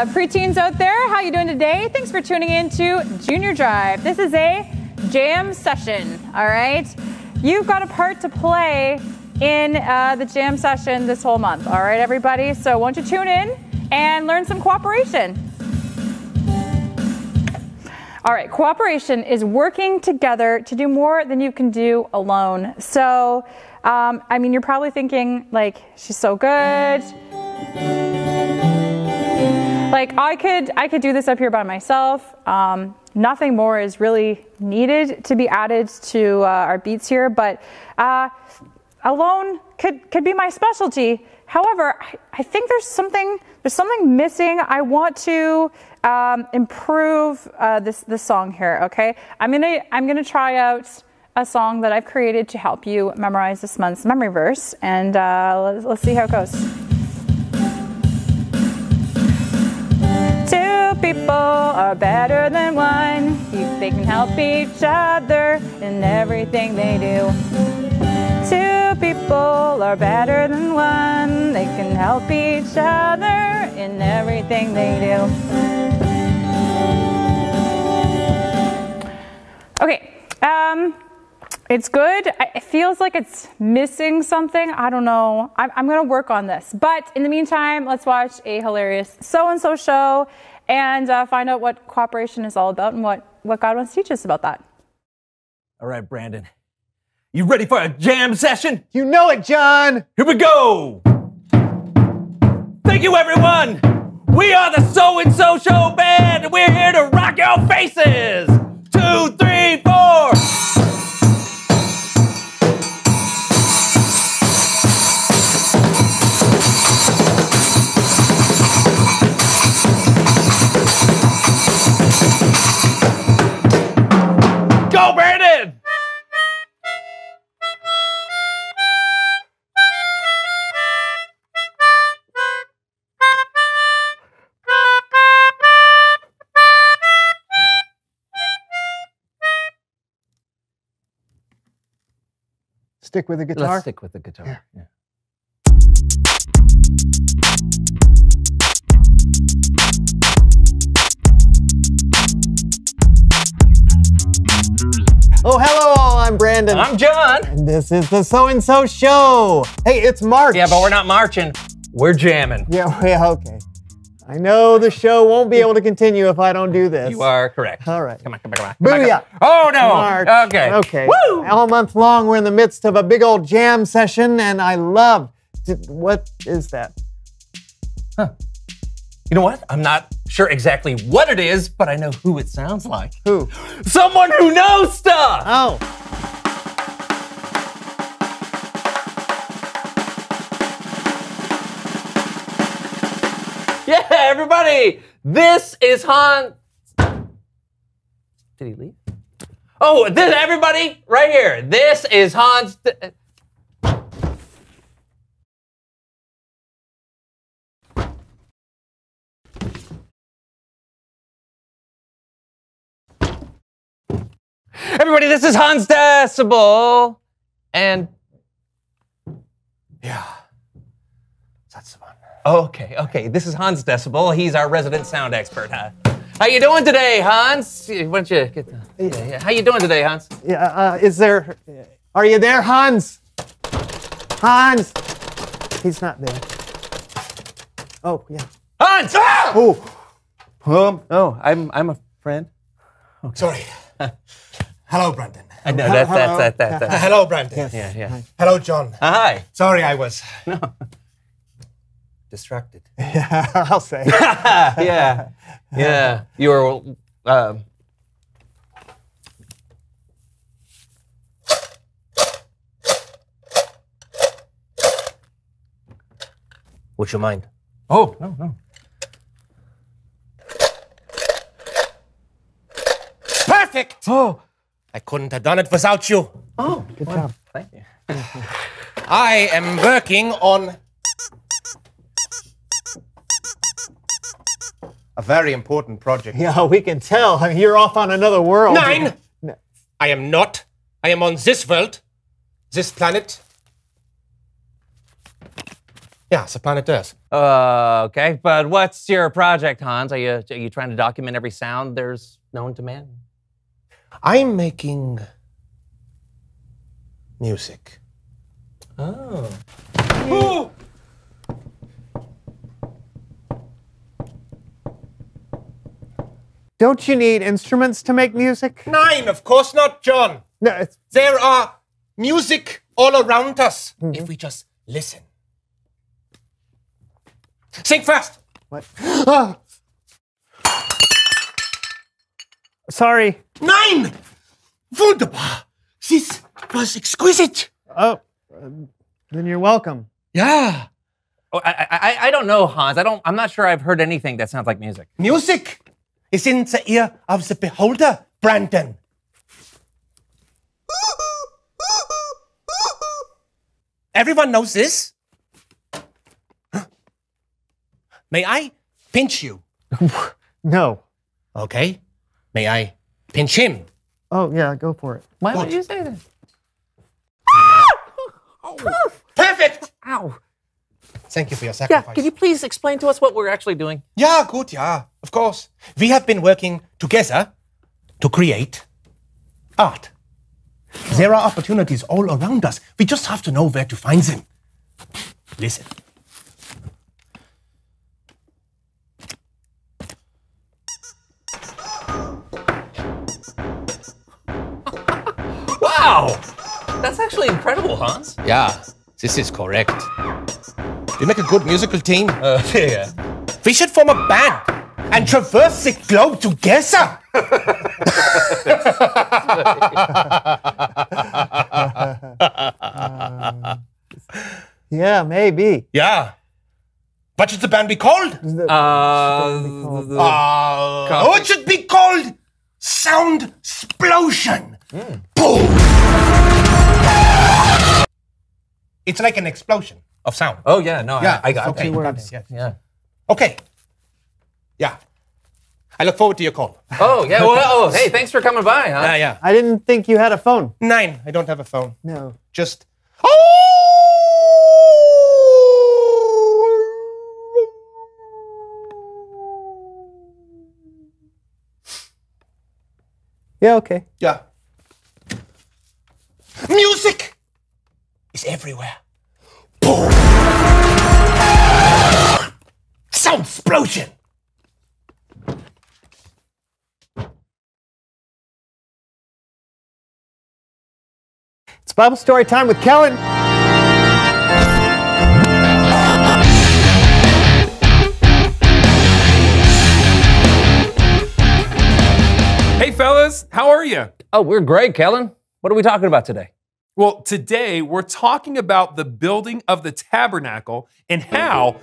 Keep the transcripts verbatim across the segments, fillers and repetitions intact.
Uh, preteens out there, how you doing today? Thanks for tuning in to Junior Drive. This is a jam session, all right? You've got a part to play in uh, the jam session this whole month, all right, everybody? So won't you tune in and learn some cooperation? All right, cooperation is working together to do more than you can do alone. So, um, I mean, you're probably thinking, like, she's so good. Like, I could, I could do this up here by myself. Um, nothing more is really needed to be added to uh, our beats here, but uh, alone could, could be my specialty. However, I, I think there's something, there's something missing. I want to um, improve uh, this, this song here, okay? I'm gonna, I'm gonna try out a song that I've created to help you memorize this month's memory verse, and uh, let's, let's see how it goes. People are better than one. They can help each other in everything they do. Two people are better than one. They can help each other in everything they do. Okay, um, it's good. It feels like it's missing something. I don't know. I'm, I'm gonna work on this. But in the meantime, let's watch a hilarious so-and-so show and uh, find out what cooperation is all about and what, what God wants to teach us about that. All right, Brandon. You ready for a jam session? You know it, John. Here we go. Thank you, everyone. We are the So-and-So Show Band, and we're here to rock your faces. Two, three, four. Stick with the guitar? Let's stick with the guitar. Yeah. Yeah. Oh, hello all, I'm Brandon. I'm John. And this is the So-and-So Show. Hey, it's March. Yeah, but we're not marching, we're jamming. Yeah, yeah, okay. I know the show won't be able to continue if I don't do this. You are correct. All right. Come on, come on, come on. Booyah. Come on. Oh, no. March. Okay. Okay. Woo! All month long, we're in the midst of a big old jam session, and I love to, what is that? Huh. You know what? I'm not sure exactly what it is, but I know who it sounds like. Who? Someone who knows stuff! Oh. Yeah, everybody, this is Hans. Did he leave? Oh, this, everybody, right here. This is Hans. De everybody, this is Hans Decibel. And yeah, that's fun. Okay, okay, this is Hans Decibel. He's our resident sound expert, huh? How you doing today, Hans? Why don't you get the, yeah, yeah. How you doing today, Hans? Yeah, uh, is there, are you there, Hans? Hans! He's not there. Oh, yeah. Hans! Ah! Oh, um, oh, I'm, I'm a friend. Okay. Sorry. Hello, Brandon. I know, that's, hello. that's, that's, that's. Hello, Brandon. Yes. Yeah, yeah. Hi. Hello, John. Hi. Sorry, I was. No. Distracted. Yeah, I'll say. Yeah, yeah. You were. Um... What's your mind? Oh no no. Perfect. Oh, I couldn't have done it without you. Oh, good well, job. Thank you. I am working on a very important project. Yeah, we can tell. You're off on another world. Nine! No. I am not. I am on this world, this planet, Yeah, suppose it does. Uh, okay, but what's your project, Hans? Are you, are you trying to document every sound there's known to man? I'm making music. Oh. Ooh. Don't you need instruments to make music? Nein, of course not, John. No, it's... There are music all around us mm-hmm. if we just listen. Sing first. What? Oh. Sorry. Nein! Wunderbar. This was exquisite. Oh, um, then you're welcome. Yeah. Oh, I, I, I don't know, Hans. I don't. I'm not sure I've heard anything that sounds like music. Music is in the ear of the beholder, Brandon. Everyone knows this. May I pinch you? No. Okay. May I pinch him? Oh, yeah, go for it. Why Good. would you say that? Oh. Perfect! Ow. Thank you for your sacrifice. Yeah, can you please explain to us what we're actually doing? Yeah, good, yeah, of course. We have been working together to create art. There are opportunities all around us. We just have to know where to find them. Listen. Wow! That's actually incredible, Hans. Yeah, this is correct. We make a good musical team. Uh, yeah. We should form a band and traverse the globe together. uh, yeah, maybe. Yeah. What should the band be called? Uh, be called? Uh, what should be called? Sound explosion. Mm. Boom! It's like an explosion of sound. Oh yeah, no, yeah, I, I got it. Okay. Two words. Yes. Yeah. Okay. Yeah. I look forward to your call. Oh yeah. Well, oh, hey, thanks for coming by. Huh? Yeah, yeah. I didn't think you had a phone. Nein, I don't have a phone. No. Just. Yeah. Okay. Yeah. Music is everywhere. Boom! Sound explosion! It's Bible story time with Kellen. Hey fellas, how are you? Oh, we're great, Kellen. What are we talking about today? Well, today we're talking about the building of the tabernacle and how,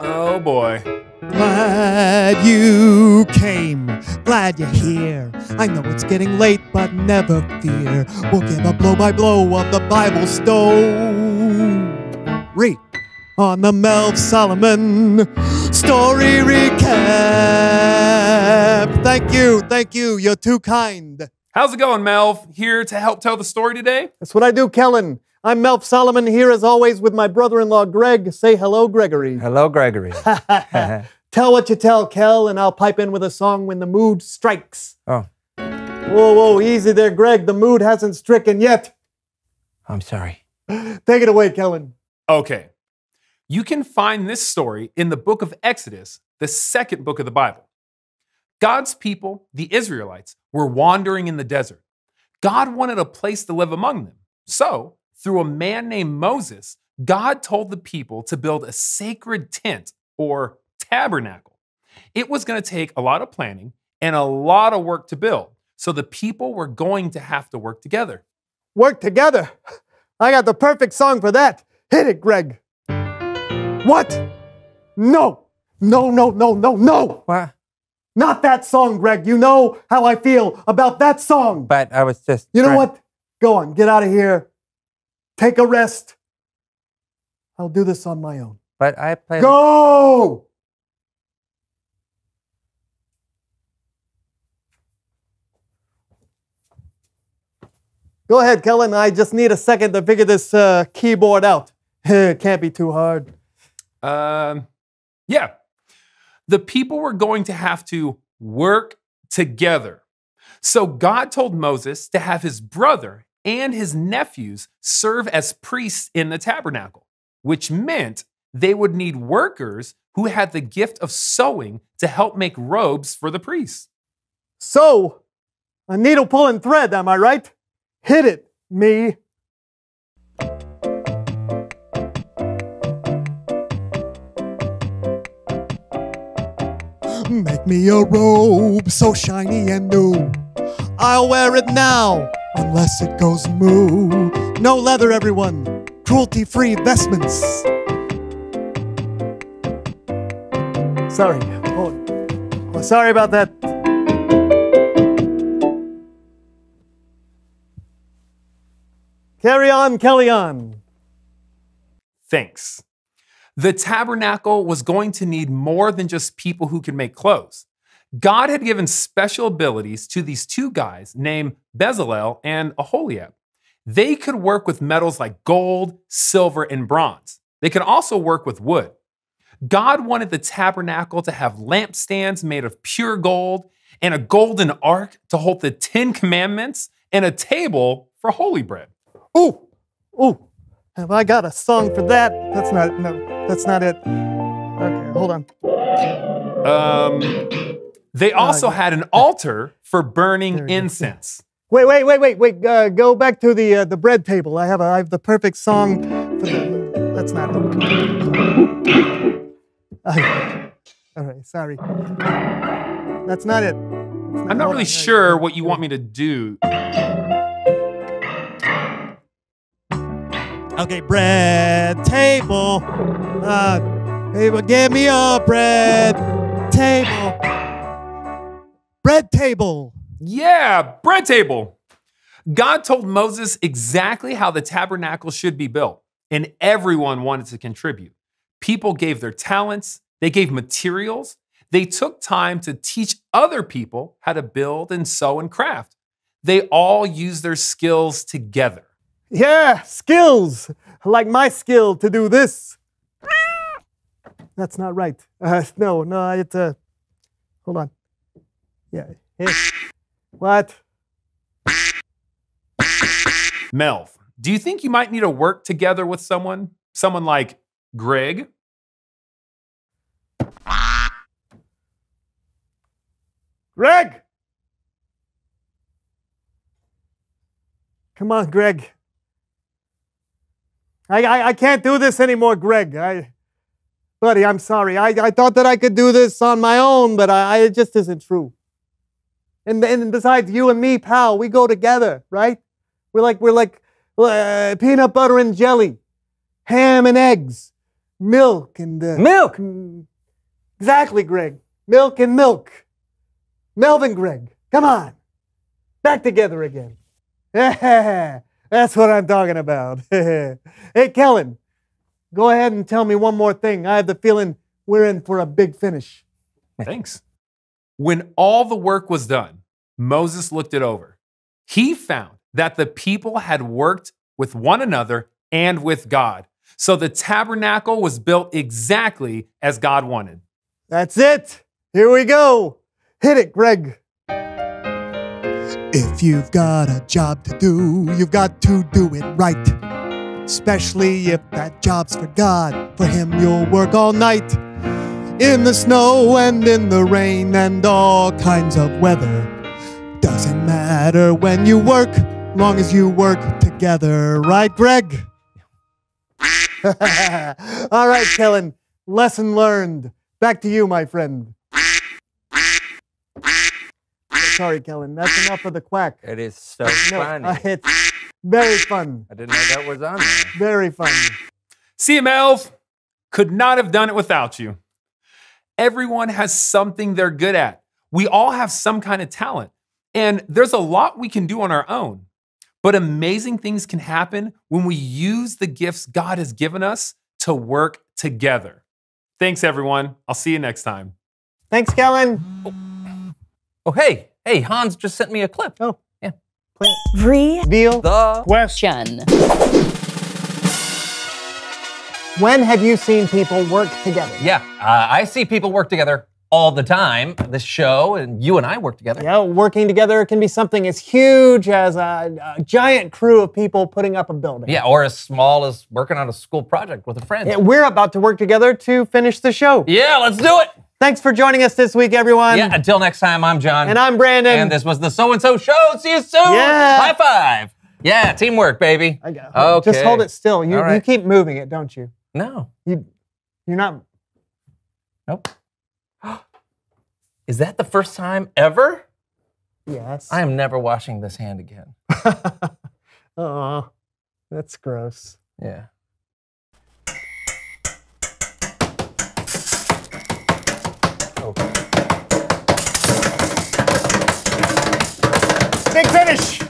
oh boy. Glad you came, glad you're here. I know it's getting late, but never fear. We'll give a blow-by-blow of the Bible story on the Melv Solomon Story Recap. Thank you, thank you, you're too kind. How's it going, Melv? Here to help tell the story today? That's what I do, Kellen. I'm Melv Solomon, here as always with my brother-in-law, Greg. Say hello, Gregory. Hello, Gregory. Tell what you tell, Kel, and I'll pipe in with a song when the mood strikes. Oh. Whoa, whoa, easy there, Greg. The mood hasn't stricken yet. I'm sorry. Take it away, Kellen. Okay. You can find this story in the book of Exodus, the second book of the Bible. God's people, the Israelites, were wandering in the desert. God wanted a place to live among them. So, through a man named Moses, God told the people to build a sacred tent or tabernacle. It was going to take a lot of planning and a lot of work to build. So the people were going to have to work together. Work together? I got the perfect song for that. Hit it, Greg. What? No. No, no, no, no, no. What? Not that song, Greg. You know how I feel about that song. But I was just... You know what? Go on. Get out of here. Take a rest. I'll do this on my own. But I play... Go! Go ahead, Kellen. I just need a second to figure this uh, keyboard out. It can't be too hard. Um, yeah. The people were going to have to work together. So God told Moses to have his brother and his nephews serve as priests in the tabernacle, which meant they would need workers who had the gift of sewing to help make robes for the priests. So, a needle, pull, and thread, am I right? Hit it, me. Make me a robe so shiny and new. I'll wear it now, unless it goes moo. No leather, everyone. Cruelty-free vestments. Sorry. Oh, oh, sorry about that. Carry on, Kelly on. Thanks. The tabernacle was going to need more than just people who could make clothes. God had given special abilities to these two guys named Bezalel and Aholiab. They could work with metals like gold, silver, and bronze. They could also work with wood. God wanted the tabernacle to have lampstands made of pure gold and a golden ark to hold the Ten Commandments and a table for holy bread. Ooh, ooh, have I got a song for that? That's not, no, that's not it. Okay, hold on. Um, they also uh, had an altar for burning incense. Wait, wait, wait, wait, wait. Uh, go back to the uh, the bread table. I have a, I have the perfect song for the, that's not it. Uh, all right, sorry. That's not it. That's not I'm not really sure what you want me to do. Okay, bread table. Uh, table, give me a bread table. Bread table. Yeah, bread table. God told Moses exactly how the tabernacle should be built, and everyone wanted to contribute. People gave their talents, they gave materials, they took time to teach other people how to build and sew and craft. They all used their skills together. Yeah, skills, like my skill to do this. That's not right. Uh, no, no, it's a, uh, hold on. Yeah, yeah. What? Melv, do you think you might need to work together with someone? Someone like Greg? Greg! Come on, Greg. I, I, I can't do this anymore, Greg. I, buddy, I'm sorry. I, I thought that I could do this on my own, but I, I, it just isn't true. And, and besides, you and me, pal, we go together, right? We're like, we're like uh, peanut butter and jelly, ham and eggs, milk and... Uh, milk! Exactly, Greg. Milk and milk. Melv and Greg, come on. Back together again. Yeah. That's what I'm talking about. Hey, Kellen, go ahead and tell me one more thing. I have the feeling we're in for a big finish. Thanks. When all the work was done, Moses looked it over. He found that the people had worked with one another and with God. So the tabernacle was built exactly as God wanted. That's it. Here we go. Hit it, Greg. If you've got a job to do, you've got to do it right. Especially if that job's for God, for Him you'll work all night. In the snow and in the rain and all kinds of weather. Doesn't matter when you work, long as you work together. Right, Greg? All right, Kellen. Lesson learned. Back to you, my friend. Sorry, Kellen. That's enough of the quack. It is so no, funny. Uh, it's very fun. I didn't know that was on there. Very fun. See you, Melv. Could not have done it without you. Everyone has something they're good at. We all have some kind of talent. And there's a lot we can do on our own. But amazing things can happen when we use the gifts God has given us to work together. Thanks, everyone. I'll see you next time. Thanks, Kellen. Oh, oh hey. Hey, Hans just sent me a clip. Oh, yeah. Reveal the question. When have you seen people work together? Yeah, uh, I see people work together all the time. This show, and you and I work together. Yeah, working together can be something as huge as a, a giant crew of people putting up a building. Yeah, or as small as working on a school project with a friend. Yeah, we're about to work together to finish the show. Yeah, let's do it. Thanks for joining us this week, everyone. Yeah, until next time, I'm John. And I'm Brandon. And this was the So-and-So Show. See you soon. Yeah. High five. Yeah, teamwork, baby. I got it. Okay. Just hold it still. You, right. you keep moving it, don't you? No. You, you're not. Nope. Is that the first time ever? Yes. I am never washing this hand again. Aw, that's gross. Yeah. Okay. Big finish!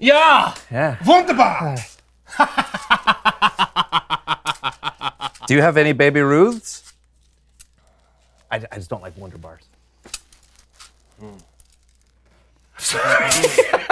Yeah! Yeah. Wunderbar! Do you have any Baby Ruths? I, I just don't like Wonder Bars. Mm. Sorry.